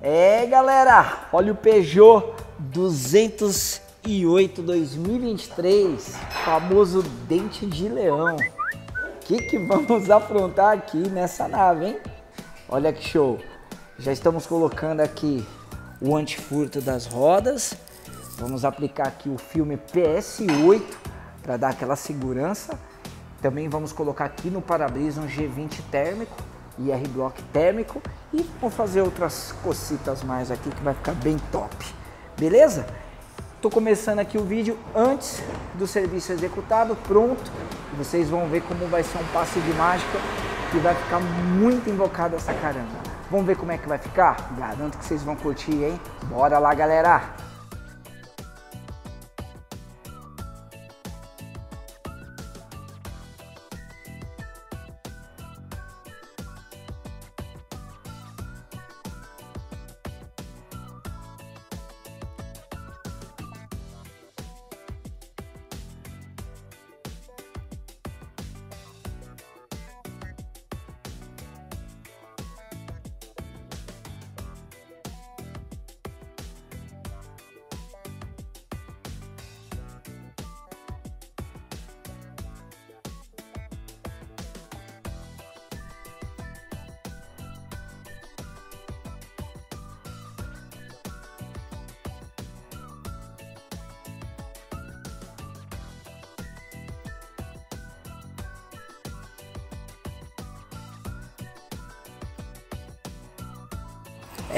É, galera, olha o Peugeot 208 2023, famoso dente de leão. O que vamos aprontar aqui nessa nave, hein? Olha que show. Já estamos colocando aqui o antifurto das rodas. Vamos aplicar aqui o filme PS8 para dar aquela segurança. Também vamos colocar aqui no para-brisa um G20 térmico, IR-block térmico, e vou fazer outras cositas mais aqui que vai ficar bem top, beleza? Tô começando aqui o vídeo antes do serviço executado, pronto. Vocês vão ver como vai ser um passe de mágica que vai ficar muito invocado essa caranga. Vamos ver como é que vai ficar? Garanto que vocês vão curtir, hein? Bora lá, galera!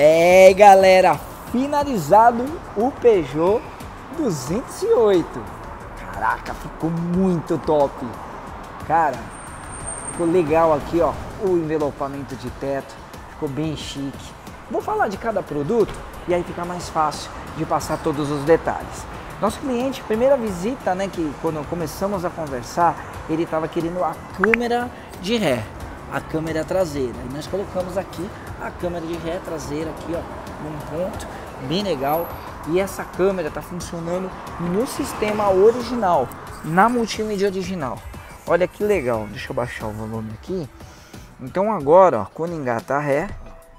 É, galera, finalizado o Peugeot 208. Caraca, ficou muito top. Cara, ficou legal aqui, ó, o envelopamento de teto, ficou bem chique. Vou falar de cada produto e aí fica mais fácil de passar todos os detalhes. Nosso cliente, primeira visita, né, que quando começamos a conversar, ele estava querendo a câmera de ré, a câmera traseira, e nós colocamos aqui a câmera de ré traseira aqui, ó, num ponto bem legal. E essa câmera está funcionando no sistema original, na multimídia original. Olha que legal, deixa eu baixar o volume aqui. Então agora, ó, quando engata a ré,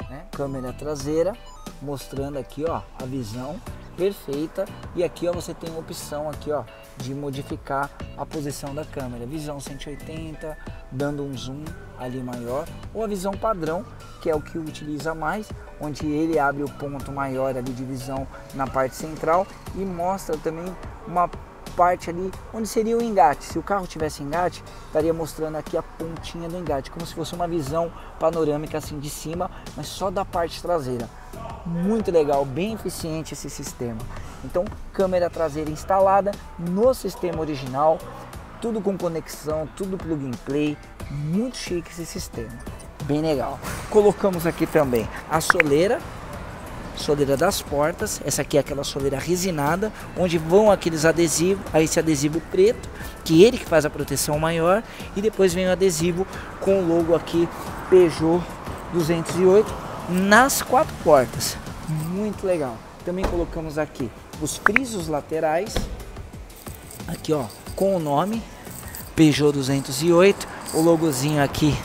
né, câmera traseira, mostrando aqui, ó, a visão perfeita. E aqui, ó, você tem a opção aqui, ó, de modificar a posição da câmera, visão 180, dando um zoom ali maior, ou a visão padrão, que é o que utiliza mais, onde ele abre o ponto maior ali de visão na parte central e mostra também uma parte ali onde seria o engate. Se o carro tivesse engate, estaria mostrando aqui a pontinha do engate, como se fosse uma visão panorâmica assim de cima, mas só da parte traseira. Muito legal, bem eficiente esse sistema. Então, câmera traseira instalada no sistema original, tudo com conexão, tudo plug and play, muito chique esse sistema, bem legal. Colocamos aqui também a soleira das portas. Essa aqui é aquela soleira resinada, onde vão aqueles adesivos, esse adesivo preto, que ele que faz a proteção maior, e depois vem o adesivo com o logo aqui Peugeot 208 nas quatro portas. Muito legal. Também colocamos aqui os frisos laterais, aqui, ó, com o nome Peugeot 208, o logozinho aqui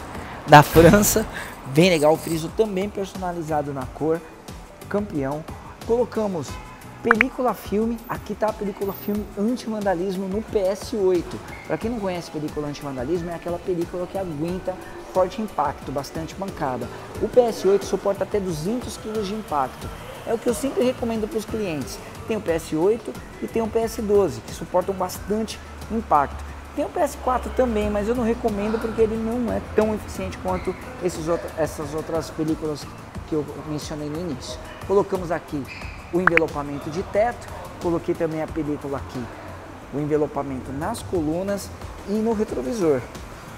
da França, bem legal. O friso também personalizado na cor campeão. Colocamos película filme, aqui tá a película filme anti-vandalismo no PS8. Para quem não conhece, película anti-vandalismo é aquela película que aguenta forte impacto, bastante pancada. O PS8 suporta até 200 kg de impacto. É o que eu sempre recomendo para os clientes. Tem o PS8 e tem o PS12, que suportam bastante impacto. Tem o PS4 também, mas eu não recomendo porque ele não é tão eficiente quanto essas outras películas que eu mencionei no início. Colocamos aqui o envelopamento de teto, coloquei também a película aqui, o envelopamento nas colunas e no retrovisor.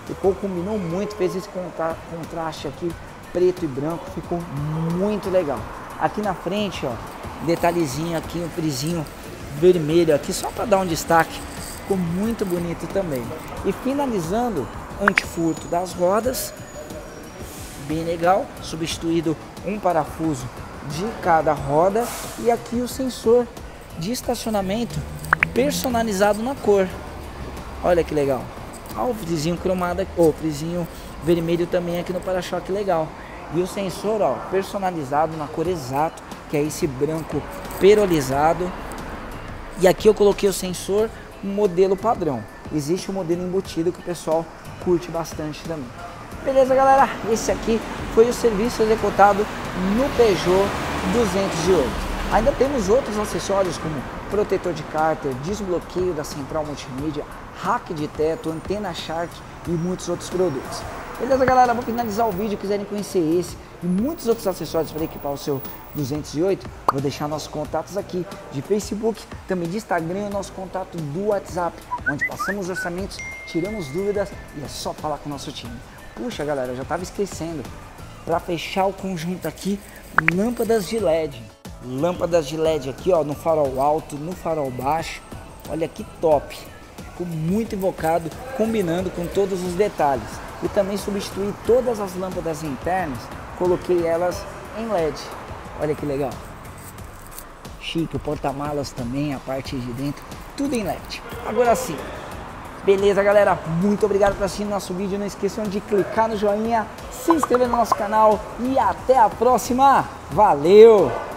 Ficou, combinou muito, fez esse contraste aqui, preto e branco, ficou muito legal. Aqui na frente, ó, detalhezinho aqui, um frisinho vermelho aqui, só para dar um destaque, ficou muito bonito também. E finalizando, antifurto das rodas, bem legal, substituído um parafuso de cada roda, e aqui o sensor de estacionamento personalizado na cor. Olha que legal. Ó, o frisinho cromado, o frisinho vermelho também aqui no para-choque, legal. E o sensor, ó, personalizado na cor exato, que é esse branco perolizado. E aqui eu coloquei o sensor modelo padrão. Existe um modelo embutido que o pessoal curte bastante também. Beleza, galera? Esse aqui foi o serviço executado no Peugeot 208. Ainda temos outros acessórios como protetor de cárter, desbloqueio da central multimídia, rack de teto, antena Shark e muitos outros produtos. Beleza, galera? Vou finalizar o vídeo. Se quiserem conhecer esse e muitos outros acessórios para equipar o seu 208, vou deixar nossos contatos aqui de Facebook, também de Instagram e o nosso contato do WhatsApp, onde passamos orçamentos, tiramos dúvidas e é só falar com o nosso time. Puxa, galera, eu já estava esquecendo. Para fechar o conjunto aqui, lâmpadas de LED. Lâmpadas de LED aqui, ó, no farol alto, no farol baixo. Olha que top. Ficou muito invocado, combinando com todos os detalhes. E também substituí todas as lâmpadas internas, coloquei elas em LED. Olha que legal. Chique, o porta-malas também, a parte de dentro, tudo em LED. Agora sim. Beleza, galera? Muito obrigado por assistir nosso vídeo. Não esqueçam de clicar no joinha, se inscrever no nosso canal e até a próxima. Valeu!